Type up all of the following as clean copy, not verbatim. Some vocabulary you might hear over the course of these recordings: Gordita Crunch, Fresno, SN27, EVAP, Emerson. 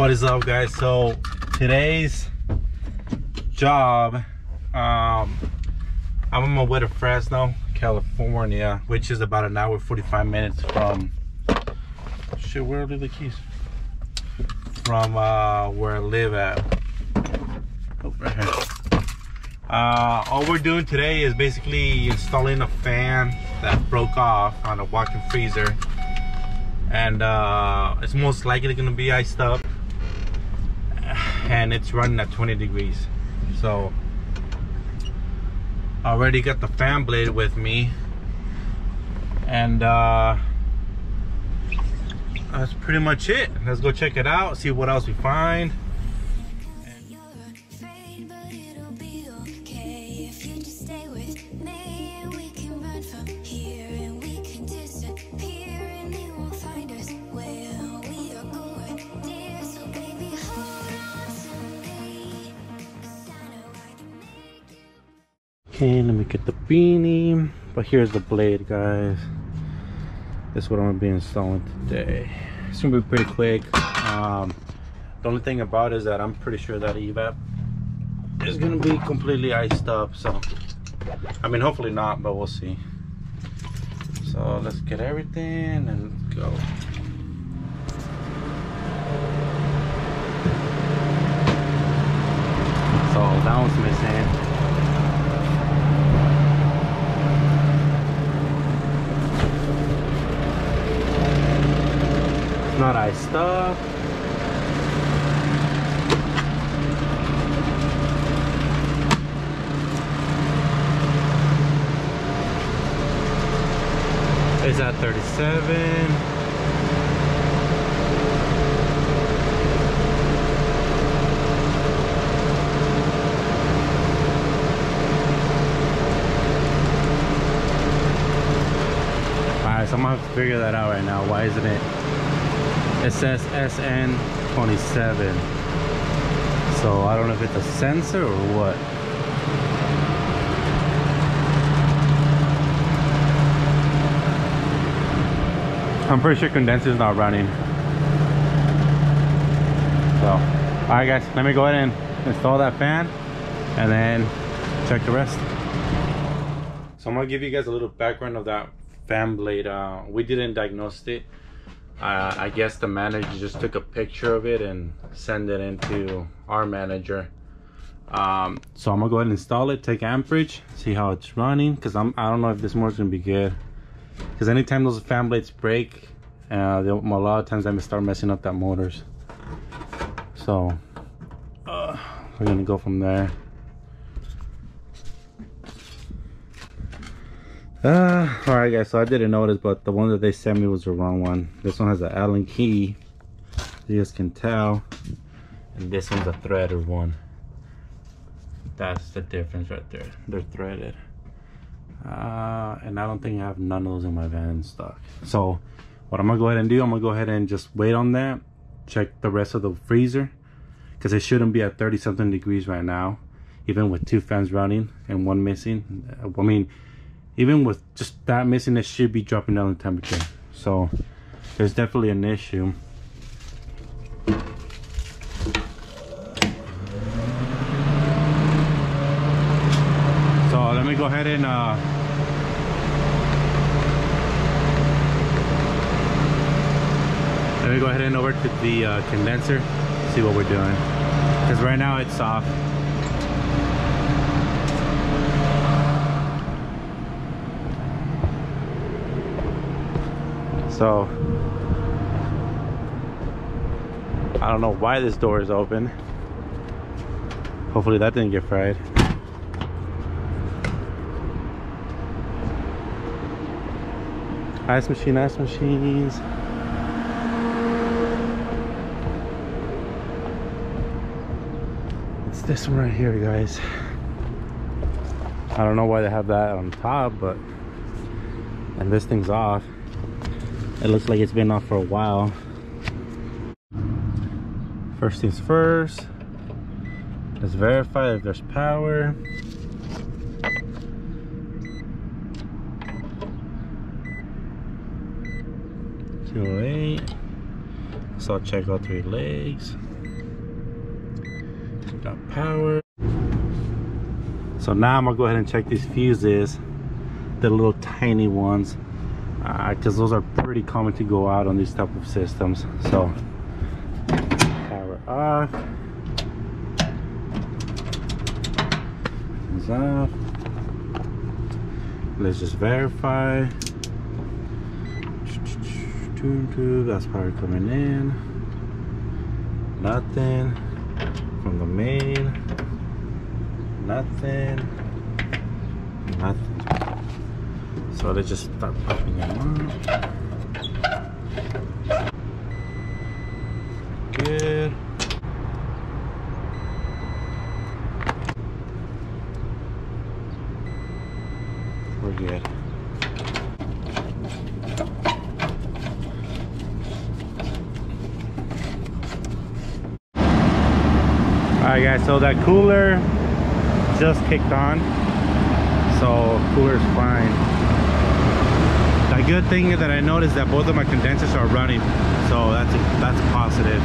What is up, guys? So today's job, I'm on my way to Fresno, California, which is about an hour 45 minutes from shit, where are the keys? From where I live at. Oh, right here. All we're doing today is basically installing a fan that broke off on a walk-in freezer, and it's most likely gonna be iced up, and it's running at 20 degrees. So I already got the fan blade with me, and that's pretty much it. Let's go check it out, see what else we find. Okay, let me get the beanie, but here's the blade, guys. That's what I'm gonna be installing today. It's gonna be pretty quick. The only thing about it is that I'm pretty sure that EVAP is gonna be completely iced up, so I mean, hopefully not, but we'll see. So let's get everything and go. So that one's missing. Not iced up. It's at 37. Alright, so I'm gonna have to figure that out right now. Why isn't it? It says SN27, so I don't know if it's a sensor or what. I'm pretty sure condenser's not running. So, alright guys, let me go ahead and install that fan and then check the rest. So I'm gonna give you guys a little background of that fan blade. We didn't diagnose it. I guess the manager just took a picture of it and send it into our manager. So I'm gonna go ahead and install it, take amperage, see how it's running, because I don't know if this motor's gonna be good. Because anytime those fan blades break, a lot of times they start messing up that motors. So we're gonna go from there. All right guys, so I didn't notice, but the one that they sent me was the wrong one. This one has an Allen key, you guys can tell, and this one's a threaded one. That's the difference right there, they're threaded. And I don't think I have none of those in my van in stock. So what I'm gonna go ahead and do, I'm gonna go ahead and just wait on that, check the rest of the freezer, because it shouldn't be at 30 something degrees right now, even with two fans running and one missing. I mean, even with just that missing, it should be dropping down the temperature. So there's definitely an issue. So let me go ahead and over to the condenser, see what we're doing, because right now it's off. So I don't know why this door is open. Hopefully that didn't get fried. Ice machine, ice machines. It's this one right here, guys. I don't know why they have that on top, but and this thing's off. It looks like it's been off for a while. First things first, let's verify if there's power. So I'll check all three legs. Got power. So now I'm gonna go ahead and check these fuses, the little tiny ones, because those are pretty common to go out on these type of systems. So power off, comes off. Let's just verify. That's power coming in. Nothing from the main. Nothing. Nothing. So let's just start popping them up. Good. We're good. Alright guys, so that cooler just kicked on, so cooler's fine. The good thing is that I noticed that both of my condensers are running, so that's positive.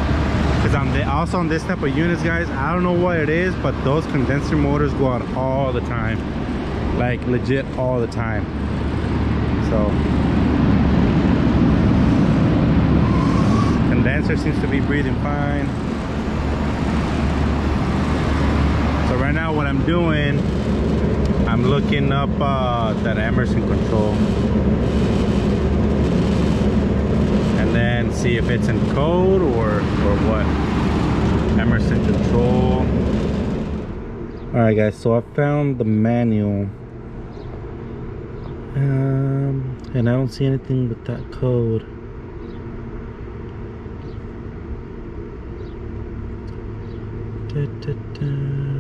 Because also on this type of units, guys, I don't know what it is, but those condenser motors go out all the time, like legit all the time. So condenser seems to be breathing fine. Right now what I'm doing, I'm looking up that Emerson control and then see if it's in code or what. Emerson control. Alright guys, so I found the manual and I don't see anything with that code. Da, da, da.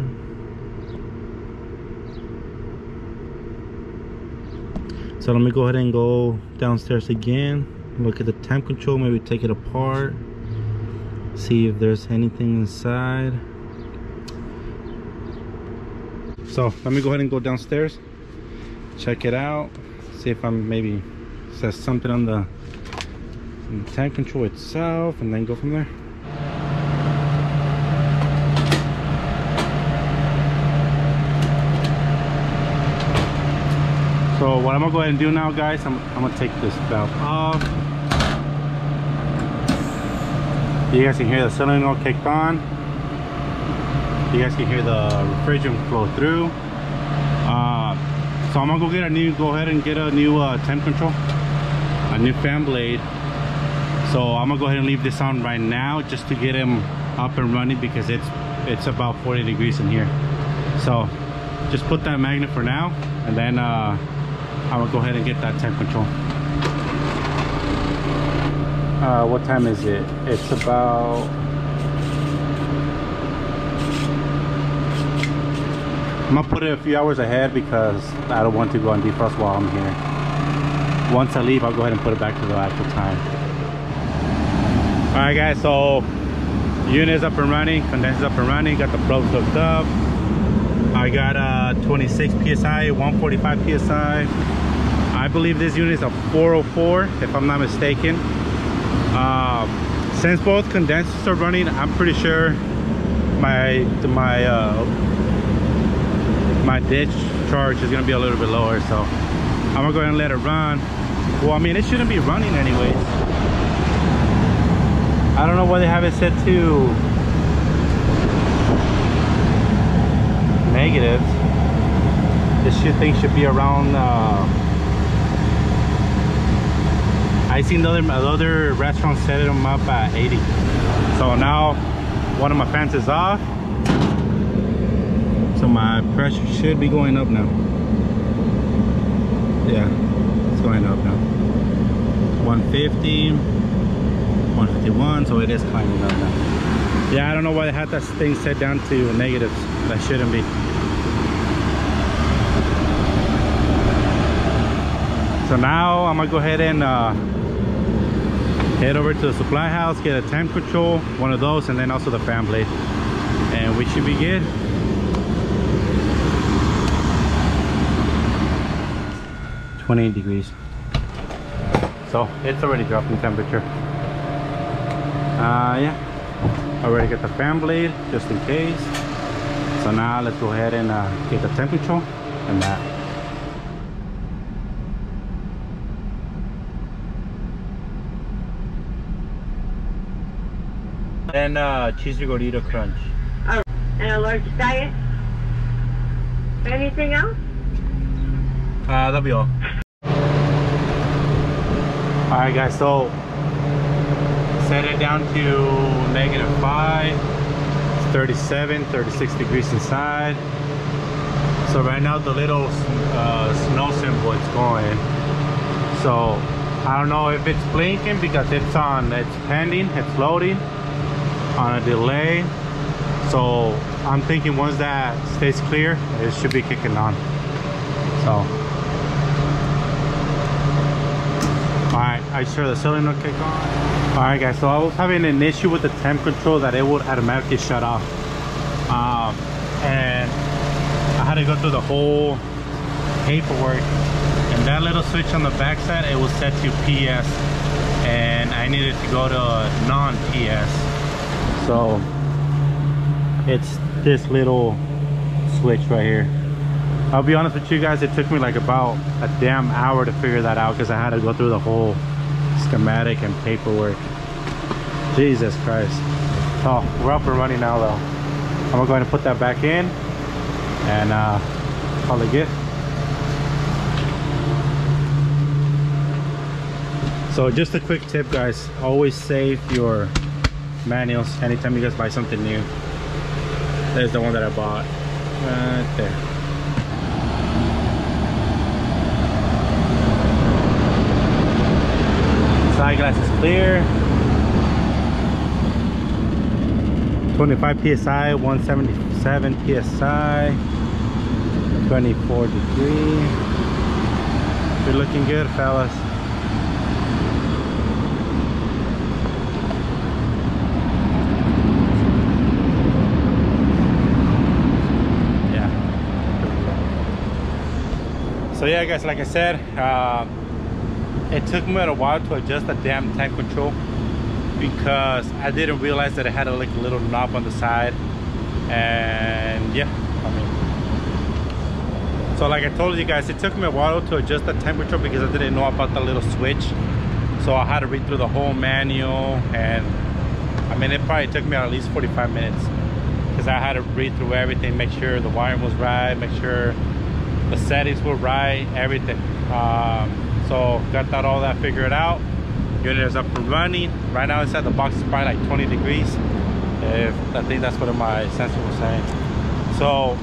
So let me go ahead and go downstairs again, look at the temp control, maybe take it apart, see if there's anything inside. So let me go ahead and go downstairs, check it out, see if I'm maybe says something on the temp control itself, and then go from there. So what I'm gonna go ahead and do now, guys, I'm gonna take this valve off. You guys can hear the cylinder all kicked on. You guys can hear the refrigerant flow through. So I'm gonna go ahead and get a new temp control, a new fan blade. So I'm gonna go ahead and leave this on right now just to get him up and running, because it's about 40 degrees in here. So just put that magnet for now, and then I will go ahead and get that temp control. What time is it? It's about I'm gonna put it a few hours ahead because I don't want to go on defrost while I'm here. Once I leave, I'll go ahead and put it back to the actual time. All right, guys. So unit's up and running, condenser's up and running. Got the probes hooked up. I got 26 psi, 145 psi. I believe this unit is a 404, if I'm not mistaken. Since both condensers are running, I'm pretty sure my discharge is gonna be a little bit lower. So I'm gonna go ahead and let it run. Well, I mean, it shouldn't be running anyways. I don't know why they have it set to negative. This thing should be around. I seen the other restaurant setting them up at 80. So now one of my fans is off, so my pressure should be going up now. Yeah, it's going up now. 150, 151. So it is climbing up now. Yeah, I don't know why they had that thing set down to negatives. That shouldn't be. So now I'm gonna go ahead and head over to the supply house, get a temp control, one of those, and then also the fan blade, and we should be good. . 28 degrees, so it's already dropping temperature. Yeah, already got the fan blade just in case. So now let's go ahead and get the temp control and that. And cheesy gordita crunch. Oh, and a large diet. Anything else? That'll be all. Alright guys, so set it down to -5. It's 37, 36 degrees inside. So right now the little snow symbol is going. So I don't know if it's blinking because it's on, it's pending, it's loading on a delay. So I'm thinking once that stays clear, it should be kicking on. So alright, I sure the cylinder kick on. Alright guys, so I was having an issue with the temp control that it would automatically shut off. And I had to go through the whole paperwork, and that little switch on the back side, it was set to PS, and I needed to go to non-PS. So it's this little switch right here. I'll be honest with you guys, it took me like about a damn hour to figure that out because I had to go through the whole schematic and paperwork. Jesus Christ. Oh, we're up and running now though. I'm going to put that back in and call it good. So just a quick tip guys, always save your manuals anytime you guys buy something new. There's the one that I bought right there. Side glass is clear. 25 psi, 177 psi, 24 degree. You're looking good, fellas. So yeah guys, like I said, it took me a while to adjust the damn tank control because I didn't realize that it had like a little knob on the side. And yeah, I mean, so like I told you guys, it took me a while to adjust the temperature because I didn't know about the little switch. So I had to read through the whole manual, and I mean, it probably took me at least 45 minutes because I had to read through everything, make sure the wiring was right, make sure the settings were right, everything. So got that all that figured out. Unit is up and running. Right now inside the box is probably like 20 degrees. If I think that's what my sensor was saying. So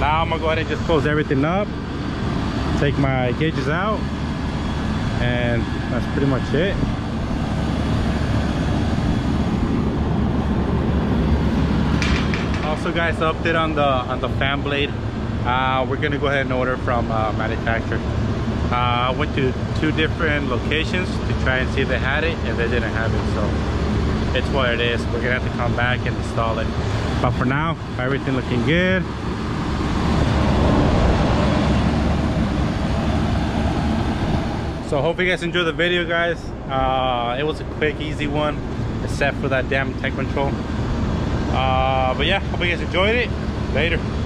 now I'm gonna go ahead and just close everything up, take my gauges out, and that's pretty much it. Also guys, update on the fan blade. We're gonna go ahead and order from manufacturer. I went to 2 different locations to try and see if they had it, and they didn't have it, so it's what it is. We're gonna have to come back and install it, but for now everything looking good. So hope you guys enjoyed the video guys. It was a quick easy one except for that damn tank control. But yeah, hope you guys enjoyed it. Later.